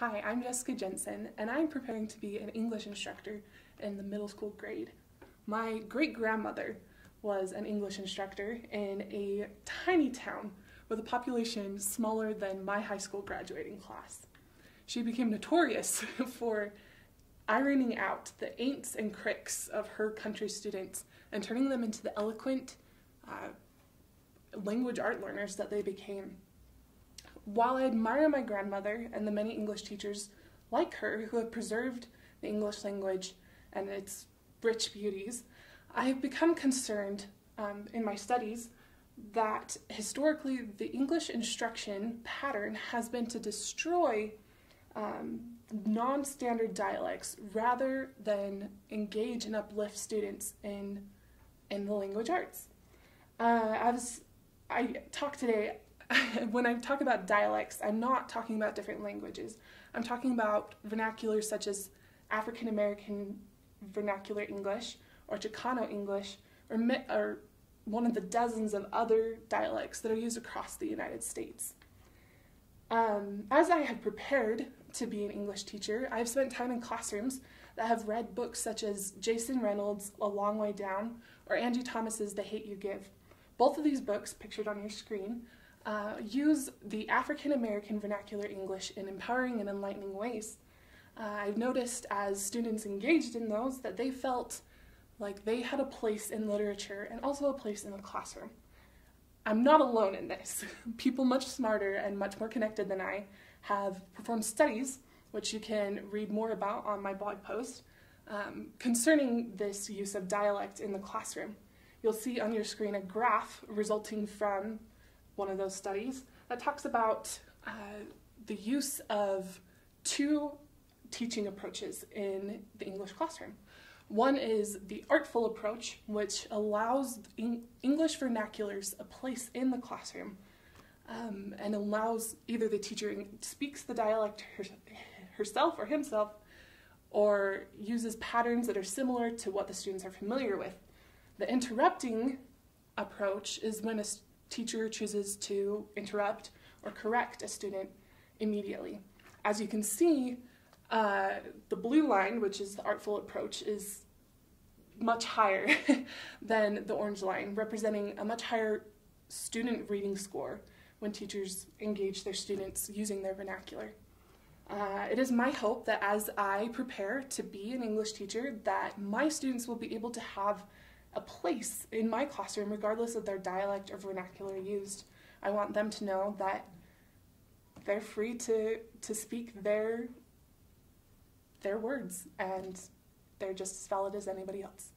Hi, I'm Jessica Jensen, and I'm preparing to be an English instructor in the middle school grade. My great-grandmother was an English instructor in a tiny town with a population smaller than my high school graduating class. She became notorious for ironing out the ain'ts and cricks of her country students and turning them into the eloquent language art learners that they became. While I admire my grandmother and the many English teachers like her who have preserved the English language and its rich beauties, I have become concerned in my studies that historically the English instruction pattern has been to destroy non-standard dialects rather than engage and uplift students in the language arts. When I talk about dialects, I'm not talking about different languages. I'm talking about vernaculars such as African American Vernacular English, or Chicano English, or one of the dozens of other dialects that are used across the United States. As I have prepared to be an English teacher, I've spent time in classrooms that have read books such as Jason Reynolds' A Long Way Down, or Angie Thomas's The Hate U Give. Both of these books, pictured on your screen, use the African American Vernacular English in empowering and enlightening ways. I've noticed as students engaged in those that they felt like they had a place in literature and also a place in the classroom. I'm not alone in this. People much smarter and much more connected than I have performed studies, which you can read more about on my blog post, concerning this use of dialect in the classroom. You'll see on your screen a graph resulting from one of those studies that talks about the use of two teaching approaches in the English classroom. One is the artful approach, which allows English vernaculars a place in the classroom and allows either the teacher speaks the dialect herself or himself, or uses patterns that are similar to what the students are familiar with. The interrupting approach is when a teacher chooses to interrupt or correct a student immediately. As you can see, the blue line, which is the artful approach, is much higher than the orange line, representing a much higher student reading score when teachers engage their students using their vernacular. It is my hope that as I prepare to be an English teacher, that my students will be able to have a place in my classroom, regardless of their dialect or vernacular used. I want them to know that they're free to speak their words, and they're just as valid as anybody else.